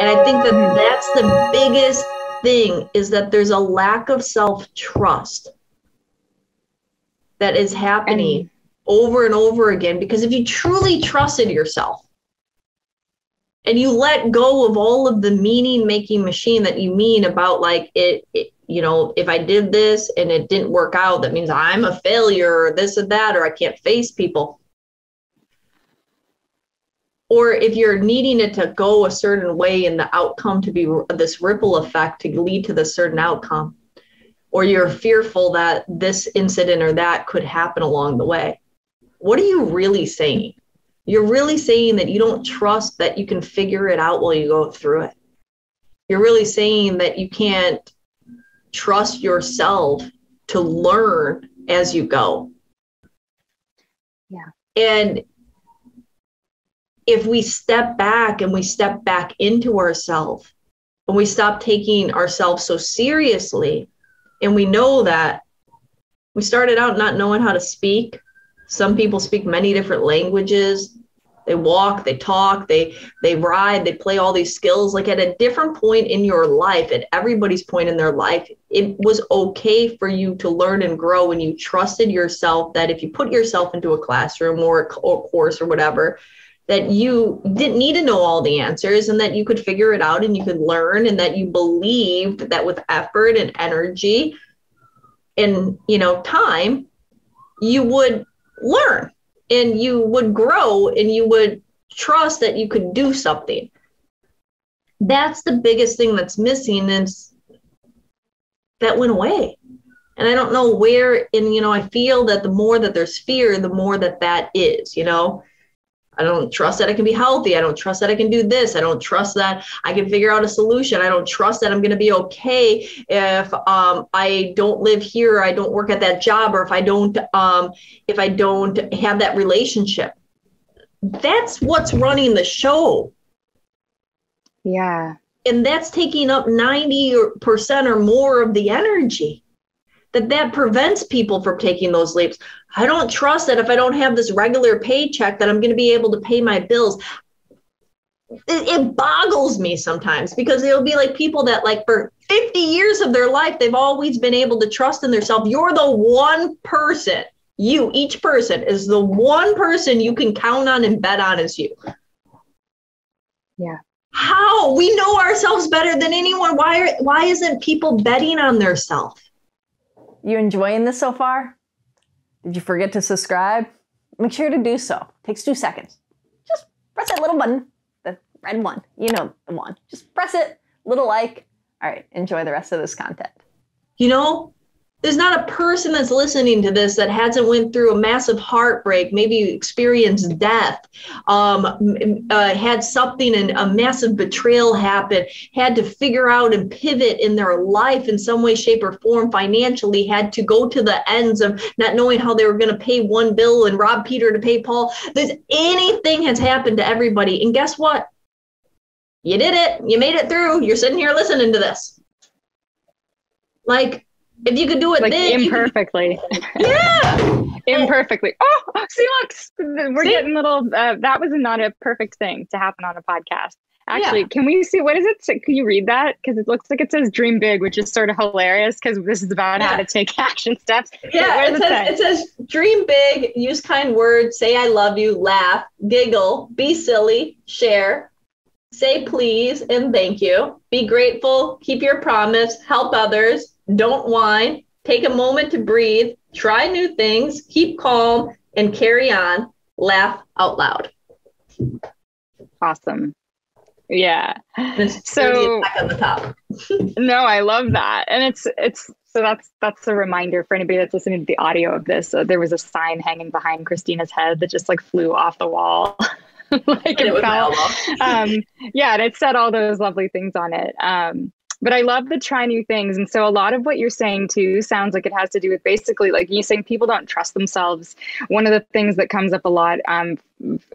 And I think that that's the biggest thing, is that there's a lack of self-trust that is happening over and over again. Because if you truly trusted yourself and you let go of all of the meaning-making machine that you mean about, like, it, you know, if I did this and it didn't work out, that means I'm a failure or this or that, or I can't face people. Or if you're needing it to go a certain way and the outcome to be this ripple effect to lead to this certain outcome, or you're fearful that this incident or that could happen along the way, what are you really saying? You're really saying that you don't trust that you can figure it out while you go through it. You're really saying that you can't trust yourself to learn as you go. Yeah. And if we step back and we step back into ourselves and we stop taking ourselves so seriously, and we know that we started out not knowing how to speak. Some people speak many different languages. They walk, they talk, they ride, they play all these skills. Like, at a different point in your life, at everybody's point in their life, it was okay for you to learn and grow when you trusted yourself that if you put yourself into a classroom or a course or whatever, that you didn't need to know all the answers and that you could figure it out and you could learn, and that you believed that with effort and energy and, you know, time, you would learn and you would grow and you would trust that you could do something. That's the biggest thing that's missing, is that went away. And I don't know where, and, you know, I feel that the more that there's fear, the more that is, you know, I don't trust that I can be healthy. I don't trust that I can do this. I don't trust that I can figure out a solution. I don't trust that I'm going to be okay if I don't live here, or I don't work at that job, or if I don't have that relationship. That's what's running the show. Yeah. And that's taking up 90% or more of the energy. That prevents people from taking those leaps. I don't trust that if I don't have this regular paycheck that I'm going to be able to pay my bills. It boggles me sometimes, because it'll be like people that, like, for 50 years of their life, they've always been able to trust in themselves. You're the one person. You, each person, is the one person you can count on and bet on is you. Yeah. How? We know ourselves better than anyone. Why isn't people betting on themselves? You enjoying this so far? Did you forget to subscribe? Make sure to do so. It takes 2 seconds. Just press that little button, the red one. You know the one. Just press it, little like. All right, enjoy the rest of this content. You know, there's not a person that's listening to this that hasn't went through a massive heartbreak, maybe experienced death, had something and a massive betrayal happen, had to figure out and pivot in their life in some way, shape, or form financially, had to go to the ends of not knowing how they were going to pay one bill and rob Peter to pay Paul. Anything has happened to everybody. And guess what? You did it. You made it through. You're sitting here listening to this. Like, if you could do it, like, then imperfectly. Yeah. Imperfectly. Oh, see, look, we're getting little, that was not a perfect thing to happen on a podcast. Actually, yeah. Can we see, what is it? Can you read that? Because it looks like it says dream big, which is sort of hilarious, because this is about how to take action steps. Yeah, it says dream big, use kind words, say I love you, laugh, giggle, be silly, share, say please and thank you, be grateful, keep your promise, help others, don't whine, take a moment to breathe, try new things, keep calm, and carry on, laugh out loud. Awesome. Yeah. So back on the top. No, I love that. And it's so that's a reminder for anybody that's listening to the audio of this. There was a sign hanging behind Christina's head that just, like, flew off the wall. Like, it fell. Yeah, and it said all those lovely things on it. But I love the try new things. And so a lot of what you're saying too sounds like it has to do with, basically, like you saying, people don't trust themselves. One of the things that comes up a lot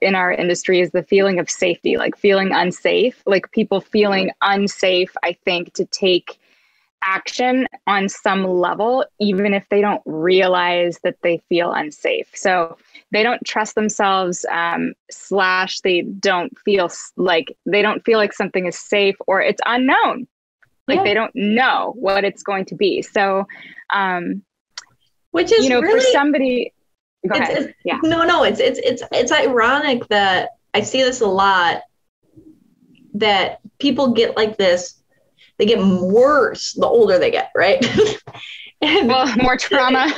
in our industry is the feeling of safety, like feeling unsafe, like people feeling unsafe, I think, to take action on some level, even if they don't realize that they feel unsafe. So they don't trust themselves, slash they don't feel like something is safe, or it's unknown. Like they don't know what it's going to be. So, which is, you know, really, for somebody, it's ironic that I see this a lot, that people get like this. They get worse the older they get, right? Well, more trauma.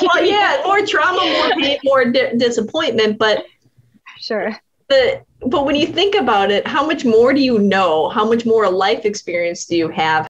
Well, yeah, more trauma, more pain, more disappointment. But sure. But when you think about it, how much more do you know? How much more life experience do you have?